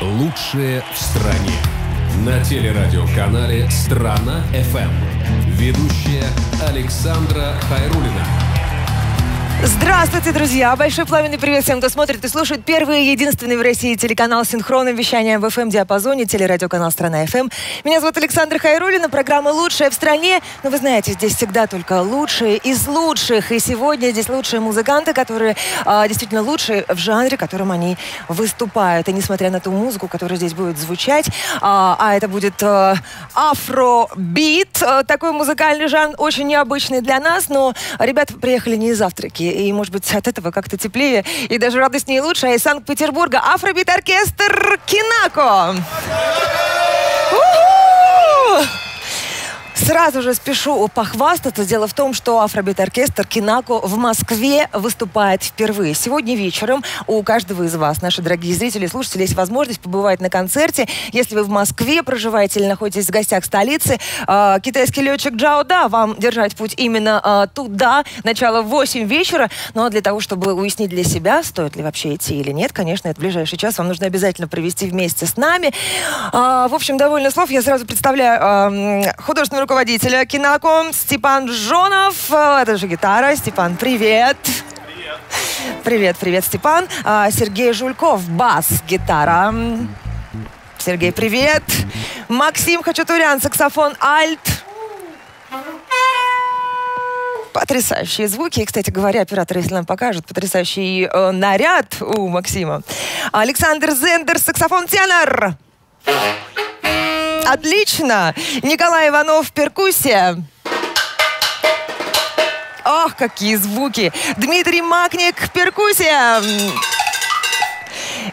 Лучшее в стране. На телерадиоканале «Страна FM». Ведущая Александра Хайрулина. Здравствуйте, друзья! Большой пламенный привет всем, кто смотрит и слушает первый и единственный в России телеканал с синхронным вещанием в FM-диапазоне, телерадиоканал «Страна FM». Меня зовут Александра Хайрулина, программа «Лучшая в стране». Но вы знаете, здесь всегда только лучшие из лучших. И сегодня здесь лучшие музыканты, которые действительно лучшие в жанре, в котором они выступают. И несмотря на ту музыку, которая здесь будет звучать, это будет афробит, такой музыкальный жанр, очень необычный для нас, но ребята приехали не из Африки. И, может быть, от этого как-то теплее и даже радостнее и лучше. А из Санкт-Петербурга афробит-оркестр «Kenako». Сразу же спешу похвастаться. Дело в том, что афробит-оркестр «Kenako» в Москве выступает впервые. Сегодня вечером у каждого из вас, наши дорогие зрители и слушатели, есть возможность побывать на концерте. Если вы в Москве проживаете или находитесь в гостях столицы, китайский летчик Джао Да вам держать путь именно туда. Начало в 8 вечера. Но для того, чтобы уяснить для себя, стоит ли вообще идти или нет, конечно, это в ближайший час вам нужно обязательно провести вместе с нами. В общем, довольно слов. Я сразу представляю художественного руководителя «Kenako» Степан Жёнов. Это же гитара. Степан, привет. Привет. Привет, привет, Степан. Сергей Жульков, бас, гитара. Сергей, привет. Максим Хачатурян, саксофон, альт. Потрясающие звуки. И, кстати говоря, операторы, если нам покажут, потрясающий наряд у Максима. Александр Зендер, саксофон, тенор. Отлично! Николай Иванов, перкуссия. Ох, какие звуки! Дмитрий Макник, перкуссия.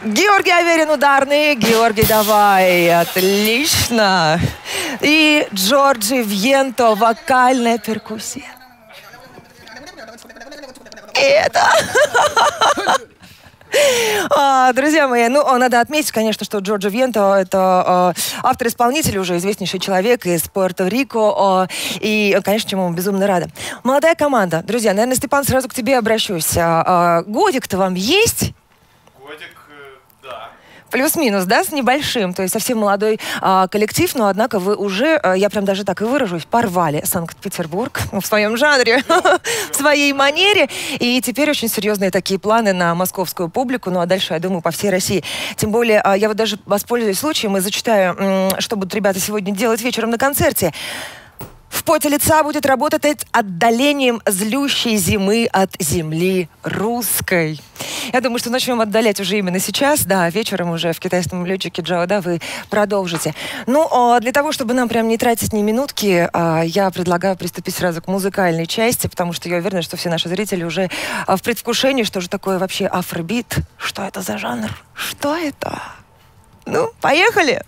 Георгий Аверин, ударный. Георгий, давай. Отлично! И Джорджи Вьенто, вокальная перкуссия. Это... Друзья мои, надо отметить, конечно, что Джорджи Вьенто — это автор-исполнитель, уже известнейший человек из Пуэрто-Рико, и, конечно, чему мы безумно рады. Молодая команда. Друзья, наверное, Степан, сразу к тебе обращусь. Годик-то вам есть? Годик, да. Плюс-минус, да, с небольшим, то есть совсем молодой коллектив, но, однако, вы уже, я прям даже так и выражусь, порвали Санкт-Петербург в своем жанре, в своей манере, и теперь очень серьезные такие планы на московскую публику, ну а дальше, я думаю, по всей России. Тем более, я вот даже воспользуюсь случаем и зачитаю, что будут ребята сегодня делать вечером на концерте. В поте лица будет работать отдалением злющей зимы от земли русской. Я думаю, что начнем отдалять уже именно сейчас. Да, вечером уже в китайском летчике Джао Да вы продолжите. Ну, для того, чтобы нам прям не тратить ни минутки, я предлагаю приступить сразу к музыкальной части, потому что я уверена, что все наши зрители уже в предвкушении, что же такое вообще афробит, что это за жанр, что это. Ну, поехали!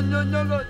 No, no, no, no.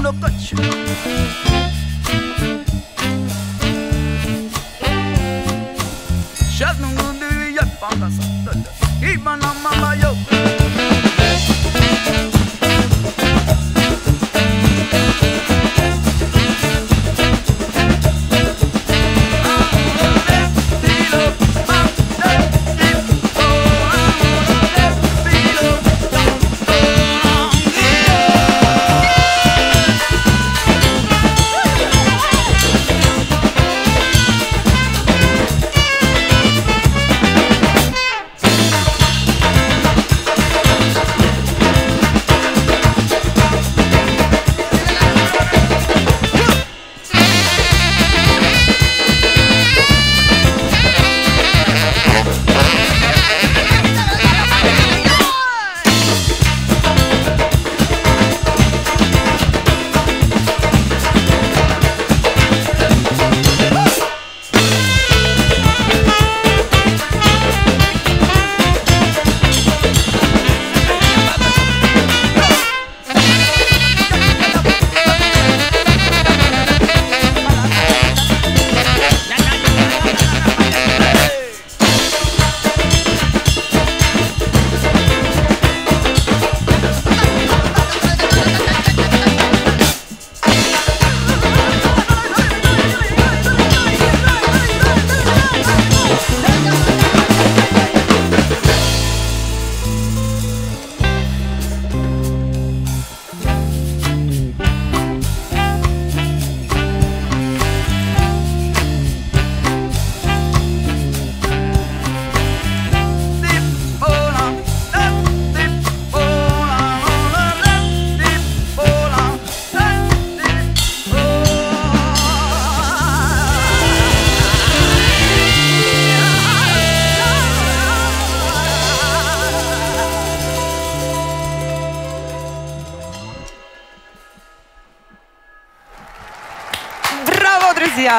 no coche. Сейчас нам гудит я панаса, и банан мама йо.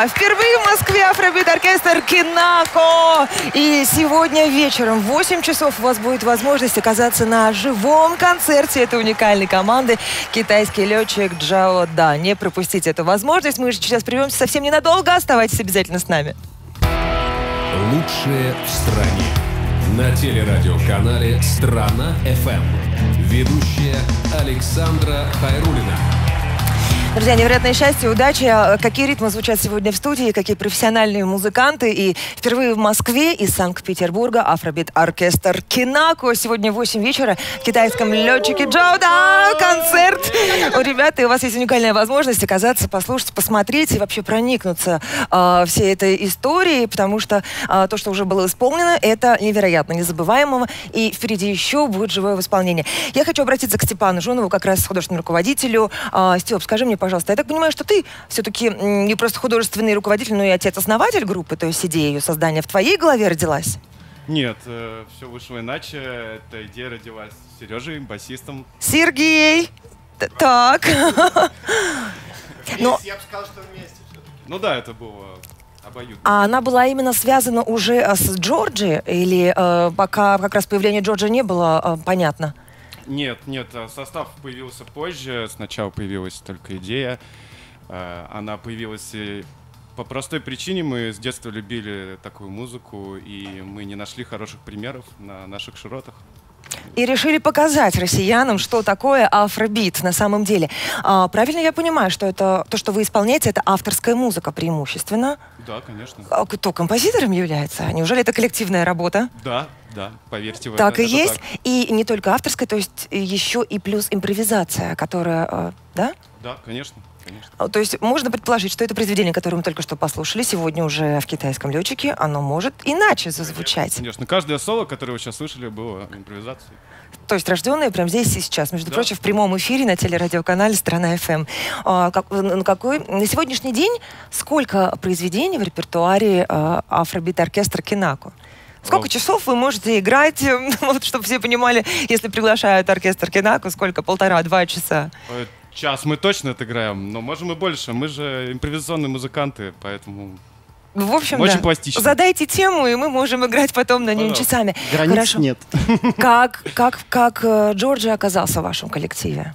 Впервые в Москве афробит-оркестр «Kenako». И сегодня вечером в 8 часов у вас будет возможность оказаться на живом концерте этой уникальной команды «Китайский летчик Джао Да». Не пропустите эту возможность. Мы же сейчас прервемся совсем ненадолго. Оставайтесь обязательно с нами. Лучшие в стране. На телерадиоканале «Страна FM». Ведущая Александра Хайрулина. Друзья, невероятное счастье, удачи. Какие ритмы звучат сегодня в студии, какие профессиональные музыканты. И впервые в Москве из Санкт-Петербурга афробит-оркестр «Kenako». Сегодня в 8 вечера в китайском летчике Джао Да. Концерт. Ребята, и у вас есть уникальная возможность оказаться, послушать, посмотреть и вообще проникнуться всей этой историей, потому что то, что уже было исполнено, это невероятно незабываемо. И впереди еще будет живое исполнение. Я хочу обратиться к Степану Жёнову, как раз художественному руководителю. Степ, скажи мне, пожалуйста, я так понимаю, что ты все-таки не просто художественный руководитель, но и отец-основатель группы, то есть идея ее создания в твоей голове родилась? Нет, все вышло иначе. Эта идея родилась с Сережей, басистом. Сергей! Так. Но... Я бы сказал, что вместе все-таки. Ну да, это было... Обоюдно. А она была именно связана уже с Джорджи? Или пока как раз появление Джорджи не было понятно? Нет, нет, состав появился позже. Сначала появилась только идея. Она появилась по простой причине. Мы с детства любили такую музыку, и мы не нашли хороших примеров на наших широтах. И решили показать россиянам, что такое афробит на самом деле. Правильно я понимаю, что это то, что вы исполняете, это авторская музыка преимущественно? Да, конечно. Кто композитором является? Неужели это коллективная работа? Да. Да, поверьте в это. Так и есть. И не только авторская, то есть еще и плюс импровизация, которая, да? Да, конечно, конечно. То есть можно предположить, что это произведение, которое мы только что послушали, сегодня уже в «Китайском летчике», оно может иначе зазвучать. Конечно, каждое соло, которое вы сейчас слышали, было импровизацией. То есть рожденные прямо здесь и сейчас. Между прочим, в прямом эфире на телерадиоканале «Страна FM». На сегодняшний день сколько произведений в репертуаре афробит-оркестра «Kenako»? Сколько часов вы можете играть, вот, чтобы все понимали, если приглашают оркестр «Kenako», сколько? 1,5-2 часа? Час мы точно отыграем, но можем и больше. Мы же импровизационные музыканты, поэтому В общем, очень пластично. Задайте тему, и мы можем играть потом на ней часами. Границ нет. Как Джорджи оказался в вашем коллективе?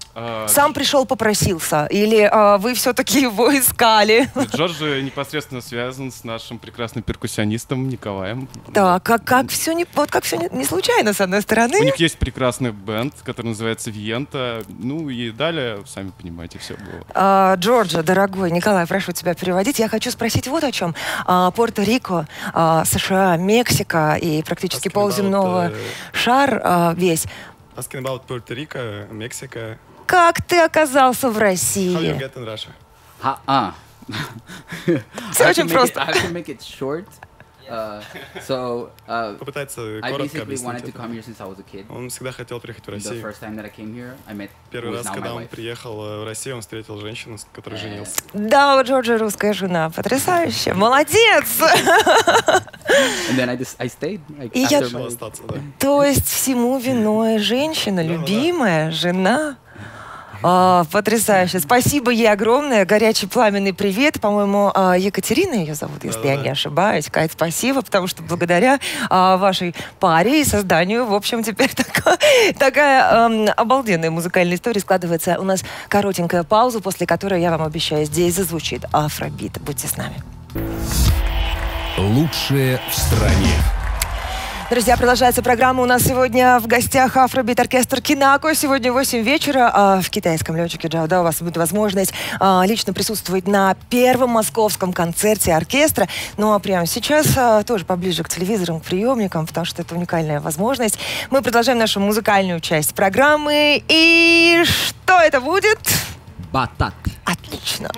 Сам пришел, попросился? Или вы все-таки его искали? Джорджи непосредственно связан с нашим прекрасным перкуссионистом Николаем. Да, как все не случайно, с одной стороны. У них есть прекрасный бенд, который называется «Виента». Ну и далее, сами понимаете, все было. Джорджи, дорогой, Николай, прошу тебя переводить. Я хочу спросить вот о чем. Порто-Рико, США, Мексика и практически полземного шар весь. Asking about Puerto Rico, Mexico. Как ты оказался в России? How you get in Russia? Все очень просто. Попытается коротко объяснить. Он всегда хотел приехать в Россию. Первый раз, когда он приехал в Россию, он встретил женщину, с которой женился. Да, у Джорджи русская жена. Потрясающе. Молодец! И я решил остаться, да. То есть всему виной женщина, любимая жена. Потрясающе. Спасибо ей огромное. Горячий пламенный привет. По-моему, Екатерина ее зовут, если я не ошибаюсь. Кать, спасибо, потому что благодаря вашей паре и созданию, в общем, теперь такая обалденная музыкальная история складывается. У нас коротенькая пауза, после которой, я вам обещаю, здесь зазвучит афробит. Будьте с нами. Лучшее в стране. Друзья, продолжается программа. У нас сегодня в гостях афробит-оркестр «Кенако». Сегодня в 8 вечера в китайском летчике Джауда у вас будет возможность лично присутствовать на первом московском концерте оркестра. Ну а прямо сейчас тоже поближе к телевизорам, к приемникам, потому что это уникальная возможность. Мы продолжаем нашу музыкальную часть программы. И что это будет? Батат. Отлично.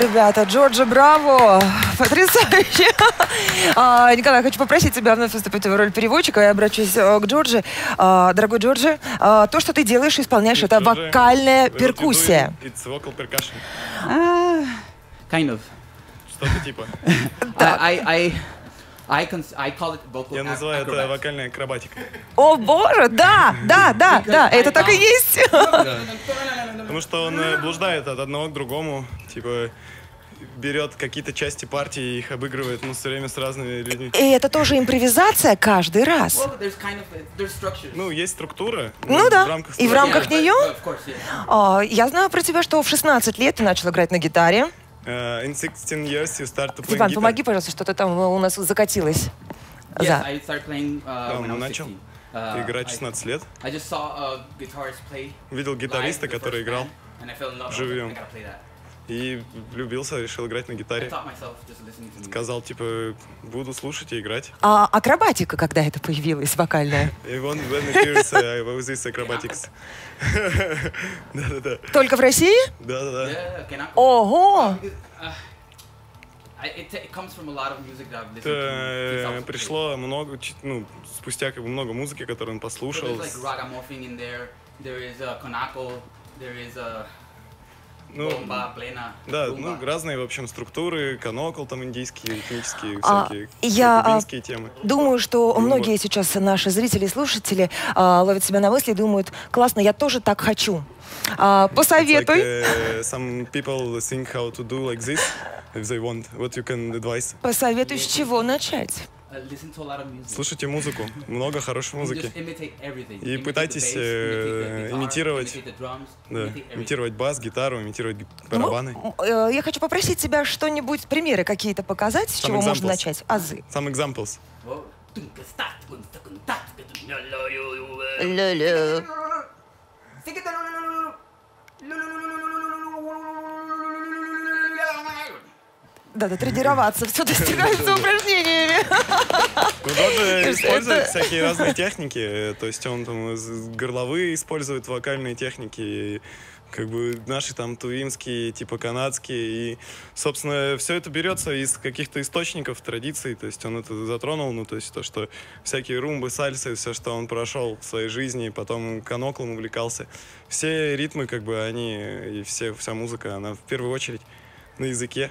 Ребята, Джорджи, браво! Потрясающе! Николай, хочу попросить тебя вновь выступить в роли переводчика. Я обращусь к Джорджи. Дорогой Джорджи, то, что ты делаешь и исполняешь, это вокальная перкуссия. Kind of. Что-то типа. I call it vocal. Я называю это вокальной акробатикой. О боже, да, это так и есть. Потому что он блуждает от одного к другому, типа берет какие-то части партии и их обыгрывает, ну, все время с разными людьми. И это тоже импровизация каждый раз. Well, ну, есть структура. Ну да, и в рамках нее. Я знаю про тебя, что в 16 лет ты начал играть на гитаре. In 16 years you start to play Степан, guitar. Помоги, пожалуйста, что-то там у нас закатилось. Yes, I started playing, when I was 16. Играть 16 лет. I just saw a guitarist play. Видел гитариста, который играл живьем. И влюбился, решил играть на гитаре. Сказал, типа, буду слушать и играть. А акробатика, когда это появилась, вокальная? Только в России? Да. Ого! Это пришло много, ну, спустя как бы много музыки, которую он послушал. Ну, ну, разные, в общем, структуры, канокол, там, индийские, этнические, всякие, кубинские темы. Думаю, что многие сейчас наши зрители и слушатели ловят себя на мысли и думают, классно, я тоже так хочу. Посоветуй. Посоветуй, с чего начать? Слушайте музыку, много хорошей музыки. И пытайтесь имитировать бас, гитару, имитировать барабаны. Я хочу попросить тебя что-нибудь, примеры какие-то показать, с чего можно начать. Азы. Some examples. Да, тренироваться, все достигается упражнениями. Ну, даже использует всякие разные техники. То есть он там горловые использует, вокальные техники, как бы наши там туимские, типа канадские. И, собственно, все это берется из каких-то источников, традиций. То есть он это затронул, ну, то есть то, что всякие румбы, сальсы, все, что он прошел в своей жизни, потом каноклом увлекался. Все ритмы, как бы, они, и вся музыка, она в первую очередь на языке.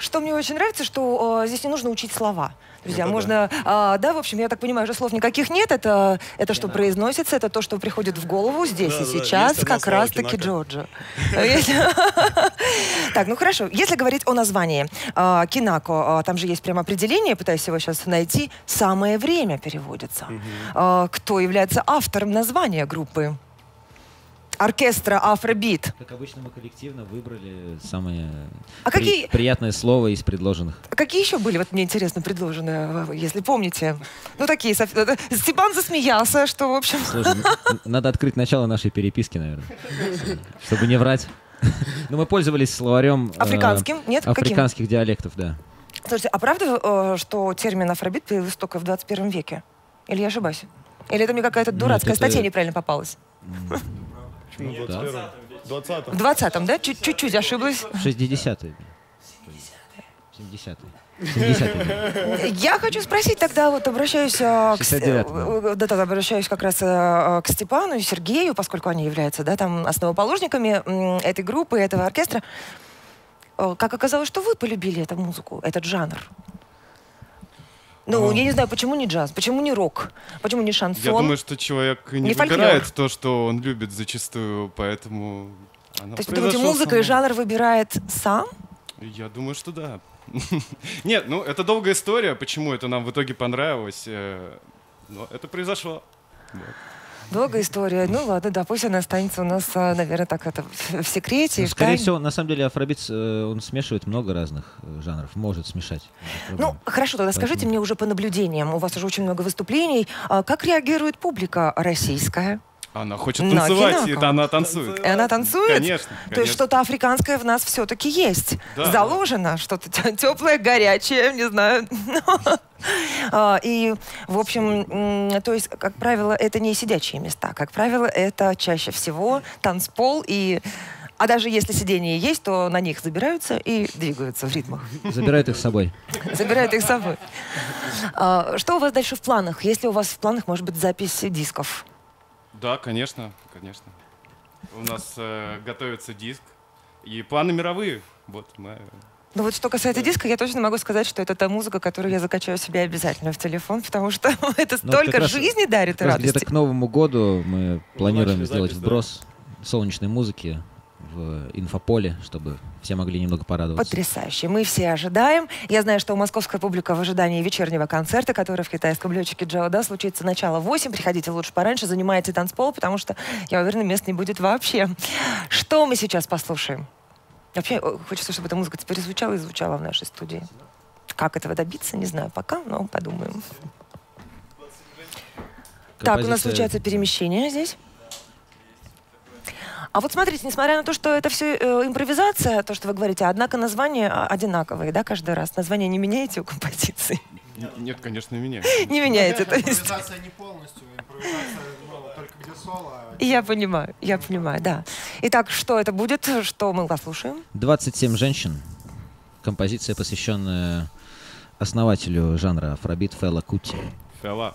Что мне очень нравится, что здесь не нужно учить слова. Друзья, можно... в общем, я так понимаю, что слов никаких нет. Это что произносится, это то, что приходит в голову здесь и сейчас, как раз-таки Джорджи. Так, ну хорошо. Если говорить о названии «Кенако», там же есть прям определение, пытаюсь его сейчас найти. «Самое время» переводится. Кто является автором названия группы? Оркестра «Афробит». Как обычно, мы коллективно выбрали самое приятное слово из предложенных. А какие еще были, вот мне интересно, предложенные, если помните? Ну, такие... Степан засмеялся, что, в общем... Слушай, надо открыть начало нашей переписки, наверное, чтобы не врать. Но мы пользовались словарем... Африканским? Нет? Африканских диалектов, да. Слушайте, а правда, что термин «Афробит» появился только в 21 веке? Или я ошибаюсь? Или это мне какая-то дурацкая статья неправильно попалась? Ну, в 20-м, да? Чуть-чуть ошиблась. 60-е. 70-е. Я хочу спросить тогда, вот обращаюсь как раз к Степану и Сергею, поскольку они являются, да, там основоположниками этой группы, этого оркестра. Как оказалось, что вы полюбили эту музыку, этот жанр? Ну, я не знаю, почему не джаз, почему не рок, почему не шансон? Я думаю, что человек не выбирает то, что он любит зачастую, поэтому... То есть, думаете, музыка и жанр выбирает сам? Я думаю, что да. Нет, ну, это долгая история, почему это нам в итоге понравилось, но это произошло. Долгая история. Ну ладно, да, пусть она останется у нас, наверное, так это в секрете. Ну, скорее всего, на самом деле, афробитс, он смешивает много разных жанров, может смешать. Ну, хорошо, тогда скажите мне уже по наблюдениям, у вас уже очень много выступлений, как реагирует публика российская? Она хочет танцевать, и она танцует. И она танцует? Конечно. То есть что-то африканское в нас все-таки есть. Да. Заложено, что-то теплое, горячее, не знаю. И, в общем, то есть, как правило, это не сидячие места. Как правило, это чаще всего танцпол и... А даже если сиденья есть, то на них забираются и двигаются в ритмах. Забирают их с собой. Забирают их с собой. Что у вас дальше в планах? Есть ли у вас в планах, может быть, запись дисков? Да, конечно, конечно. У нас готовится диск. И планы мировые. Вот мы... Ну вот что касается диска, я точно могу сказать, что это та музыка, которую я закачаю себе обязательно в телефон, потому что это столько жизни дарит и радости. Где-то к Новому году мы планируем сделать вброс солнечной музыки в инфополе, чтобы все могли немного порадоваться. Потрясающе. Мы все ожидаем. Я знаю, что московская публика в ожидании вечернего концерта, который в китайском летчике Джауда случится начало 8. Приходите лучше пораньше, занимайте танцпол, потому что, я уверена, мест не будет вообще. Что мы сейчас послушаем? Вообще, хочется, чтобы эта музыка теперь звучала и звучала в нашей студии. Как этого добиться, не знаю пока, но подумаем. Так, у нас случается перемещение здесь. А вот смотрите, несмотря на то, что это все импровизация, то, что вы говорите, однако названия одинаковые, да, каждый раз? Название не меняете у композиции? Нет, конечно, не меняете. Не меняете, то есть... Импровизация не полностью, импровизация только где соло. Я понимаю, да. Итак, что это будет, что мы послушаем? «27 женщин». Композиция, посвященная основателю жанра афробит Фела Кути. Фела.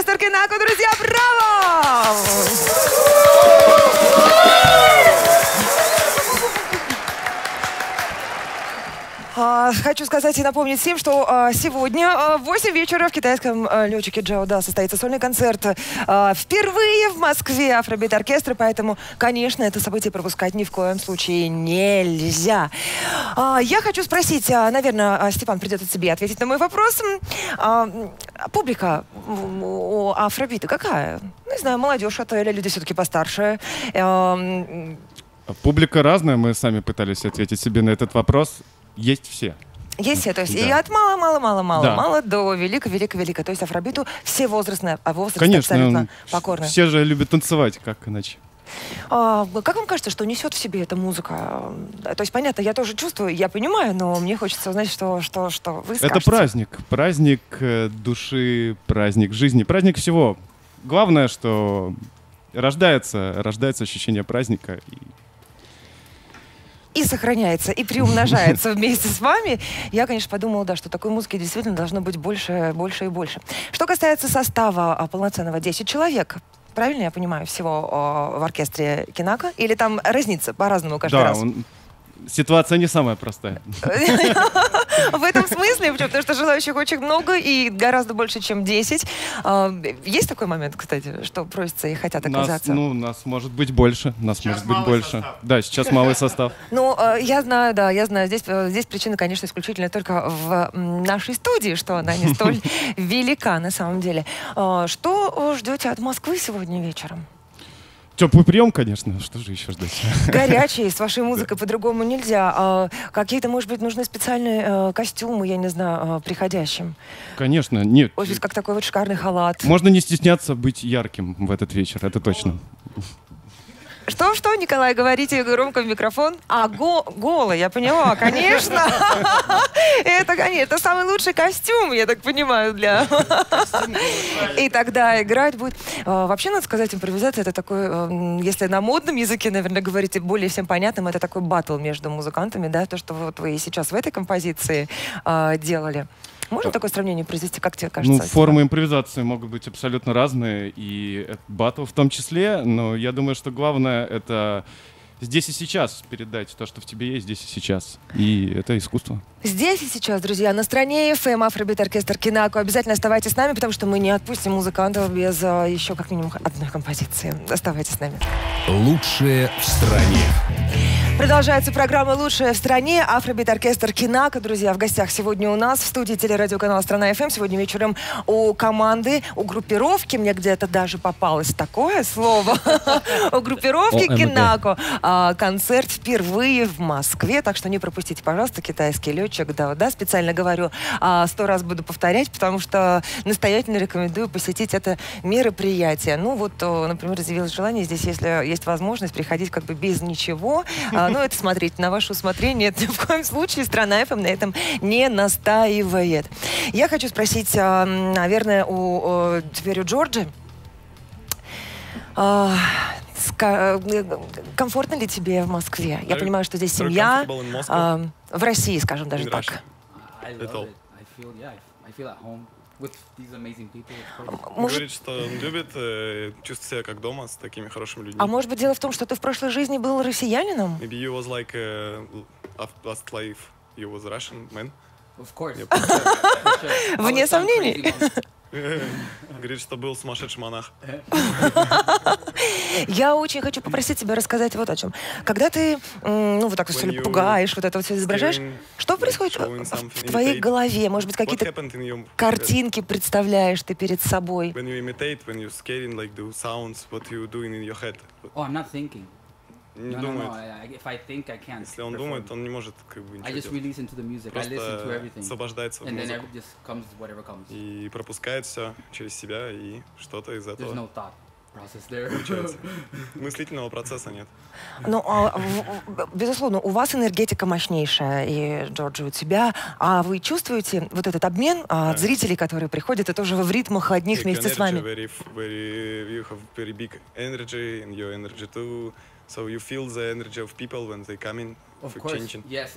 оркестр Кенако, друзья, браво! Хочу сказать и напомнить всем, что сегодня в 8 вечера в китайском летчике Джауда состоится сольный концерт впервые в Москве афробит-оркестра, поэтому, конечно, это событие пропускать ни в коем случае нельзя. Я хочу спросить, наверное, Степан придет от себе ответить на мой вопрос. Публика у афробита какая? Не знаю, молодежь это или люди все-таки постарше? Публика разная, мы сами пытались ответить себе на этот вопрос. Есть все. Есть все, то есть да. И от мало-мало-мало-мало, да. Мало до велико-велико-велико. То есть афробиту все возрастные, а возраст абсолютно покорны. Все же любят танцевать, как иначе. Как вам кажется, что несет в себе эта музыка? То есть, понятно, я тоже чувствую, я понимаю, но мне хочется узнать, что вы скажете. Это праздник. Праздник души, праздник жизни, праздник всего. Главное, что рождается ощущение праздника. И сохраняется, и приумножается вместе с вами. Я, конечно, подумала, да, что такой музыки действительно должно быть больше, больше и больше. Что касается состава полноценного, 10 человек, правильно я понимаю, всего в оркестре Кенако? Или там разница по-разному каждый раз? Ситуация не самая простая. В этом смысле, потому что желающих очень много и гораздо больше, чем 10. Есть такой момент, кстати, что просятся и хотят оказаться? Нас может быть больше. Да, сейчас малый состав. Я знаю. Здесь причина, конечно, исключительно только в нашей студии, что она не столь велика на самом деле. Что ждете от Москвы сегодня вечером? Теплый прием, конечно. Что же еще ждать? Горячий, с вашей музыкой по-другому нельзя. Какие-то, может быть, нужны специальные костюмы, я не знаю, приходящим? Конечно, нет. Офис как такой вот шикарный халат. Можно не стесняться быть ярким в этот вечер, это точно. Что, Николай, говорите громко в микрофон? Голый, я поняла, конечно. Это самый лучший костюм, я так понимаю, для... И тогда играть будет... Вообще, надо сказать, импровизация, это такой, если на модном языке, наверное, говорите более всем понятным, это такой баттл между музыкантами, да, то, что вот вы сейчас в этой композиции делали. Можно такое сравнение произвести, как тебе кажется? Формы импровизации могут быть абсолютно разные, и баттл в том числе, но я думаю, что главное — это здесь и сейчас передать то, что в тебе есть здесь и сейчас. И это искусство. Здесь и сейчас, друзья, на Стране FM, афробит-оркестр Кенако. Обязательно оставайтесь с нами, потому что мы не отпустим музыкантов без еще как минимум одной композиции. Оставайтесь с нами. Лучшее в стране. Продолжается программа «Лучшая в стране». Афробит-оркестр Кенако, друзья, в гостях сегодня у нас в студии телерадиоканала «Страна FM». Сегодня вечером у команды, у группировки, мне где-то даже попалось такое слово, у группировки Кенако концерт впервые в Москве. Так что не пропустите, пожалуйста, китайский летчик. Да, специально говорю, 100 раз буду повторять, потому что настоятельно рекомендую посетить это мероприятие. Ну вот, например, заявилось желание здесь, если есть возможность, приходить как бы без ничего. Но это смотрите, на ваше усмотрение, это ни в коем случае «Страна FM» на этом не настаивает. Я хочу спросить, наверное, теперь у Джорджи. Комфортно ли тебе в Москве? Я понимаю, что здесь семья, в России, скажем даже так. Говорит, что он любит, чувствует себя как дома с такими хорошими людьми. А может быть, дело в том, что ты в прошлой жизни был россиянином? Maybe you was like last life you was Russian man. Of course. Вне сомнений. Говорит, что был сумасшедший монах. Я очень хочу попросить тебя рассказать вот о чем. Когда ты, вот так все пугаешь, вот это вот все изображаешь, что происходит в твоей голове? Может быть, какие-то картинки представляешь ты перед собой? Если он думает, он не может как бы ничего. Просто освобождается в музыку. И пропускает все через себя, и что-то из этого получается. Мыслительного процесса нет. Безусловно, у вас энергетика мощнейшая, и, Джорджи, у тебя. А вы чувствуете вот этот обмен от зрителей, которые приходят, и тоже в ритмах одних вместе с вами? So you feel the energy of people when they come in. Of course. Yes,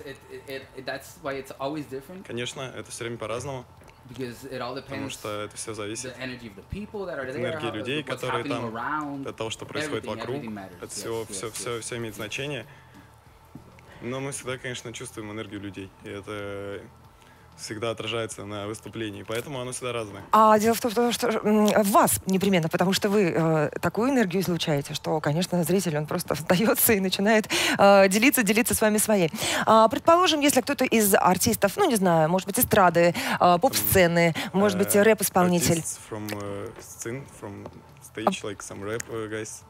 that's why it's always different. Конечно, это все время по-разному. Потому что это все зависит от энергии людей, которые там, от того, что происходит вокруг. Это все имеет значение. Но мы всегда, конечно, чувствуем энергию людей. И это всегда отражается на выступлении, поэтому оно всегда разное. А дело в том, что в вас непременно, потому что вы такую энергию излучаете, что, конечно, зритель, он просто остается и начинает делиться с вами своей. Предположим, если кто-то из артистов, ну, не знаю, может быть, эстрады, поп-сцены, может быть, рэп-исполнитель.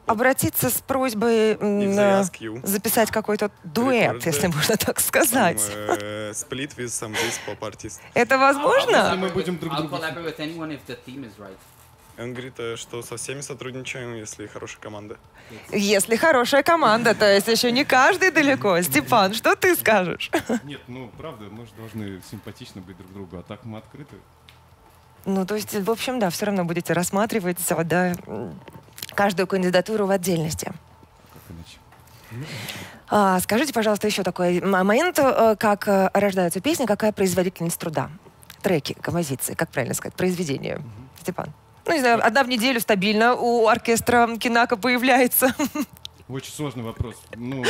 Обратиться с просьбой записать какой-то дуэт, если можно так сказать. Это возможно? Если мы будем друг другу. Он говорит, что со всеми сотрудничаем, если хорошая команда. Если хорошая команда, то есть еще не каждый далеко. Степан, что ты скажешь? Нет, ну правда, мы же должны симпатично быть друг другу, а так мы открыты. Ну, то есть, в общем, да, все равно будете рассматривать, да, каждую кандидатуру в отдельности. Как иначе? Скажите, пожалуйста, еще такой момент, как рождаются песни, какая производительность труда? Треки, композиции, как правильно сказать, произведения. Степан. Ну, не знаю, одна в неделю стабильно у оркестра Кенако появляется. Очень сложный вопрос. Ну,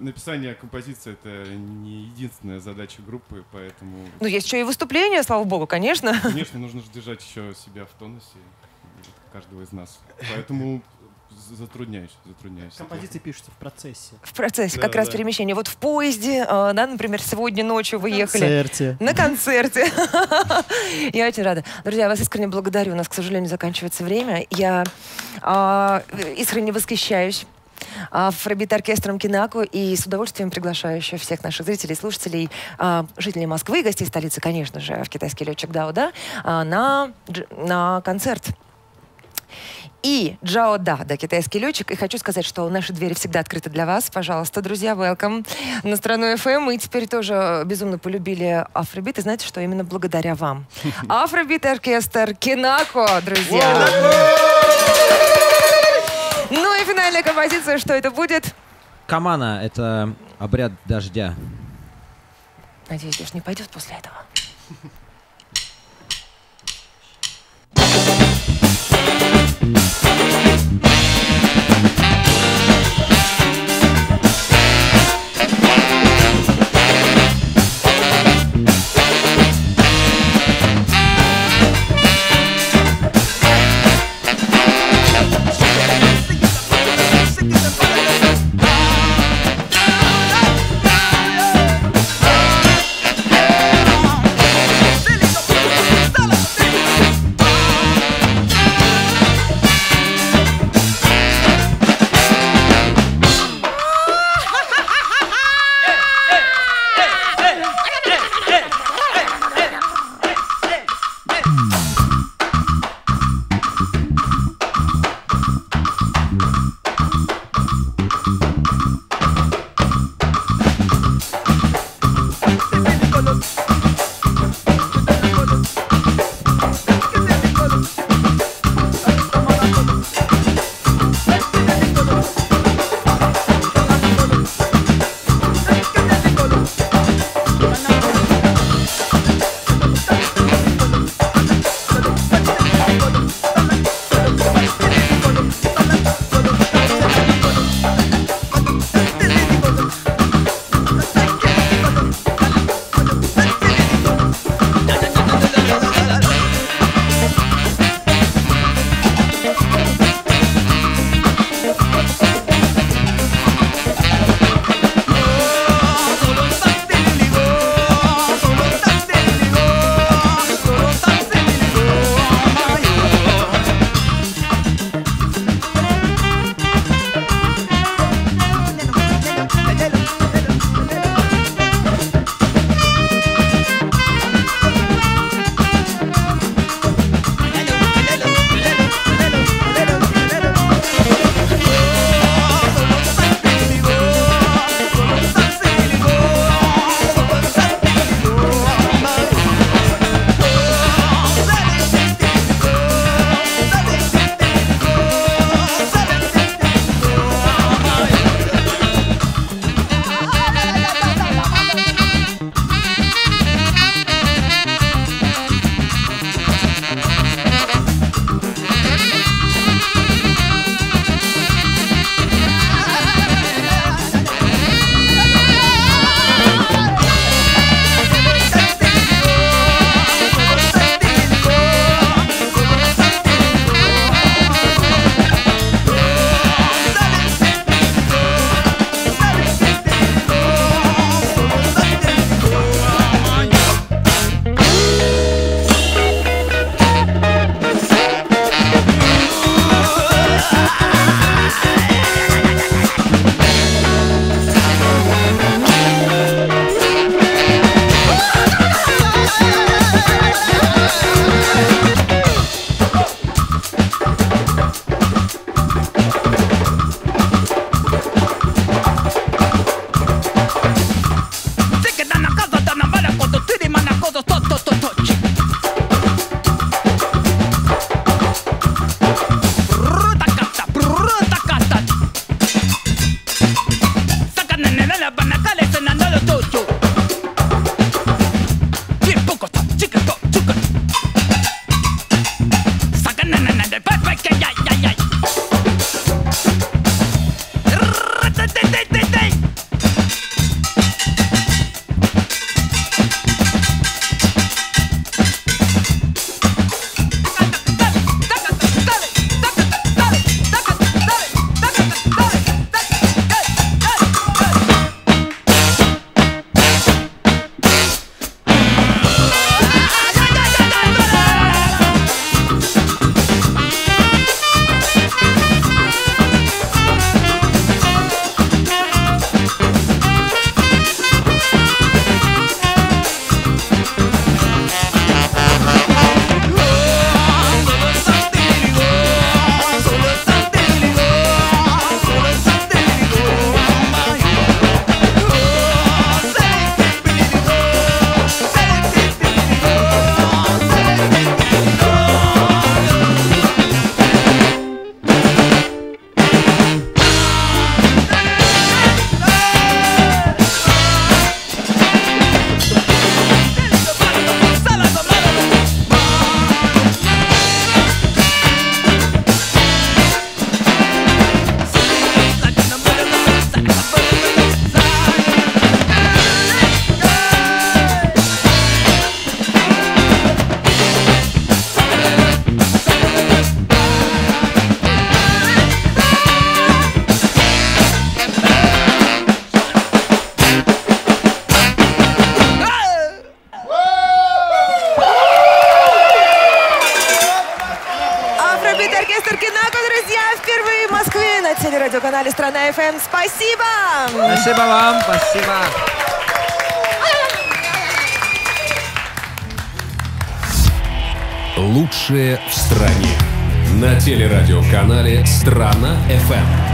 написание композиции — это не единственная задача группы, поэтому... Ну, есть еще и выступление, слава богу, конечно. Конечно, нужно же держать еще себя в тонусе, каждого из нас. Поэтому затрудняешься. Композиции пишутся в процессе. В процессе, да, как раз перемещение. Вот в поезде, да, например, сегодня ночью вы ехали. На концерте. Я очень рада. Друзья, вас искренне благодарю. У нас, к сожалению, заканчивается время. Я искренне восхищаюсь афробит-оркестром Кенако, и с удовольствием приглашаю еще всех наших зрителей, слушателей, жителей Москвы, гостей столицы, конечно же, в китайский летчик Дао Да, на концерт. И Джао Да, да, китайский летчик. И хочу сказать, что наши двери всегда открыты для вас. Пожалуйста, друзья, welcome на Страну FM. Мы теперь тоже безумно полюбили афробит. И знаете, что именно благодаря вам. Афробит-оркестр Кенако, друзья. Ну и финальная композиция, что это будет? Камана, это обряд дождя. Надеюсь, дождь не пойдет после этого. телерадиоканале «Страна FM». Спасибо! Спасибо вам, спасибо! Лучшее в стране на телерадиоканале «Страна FM».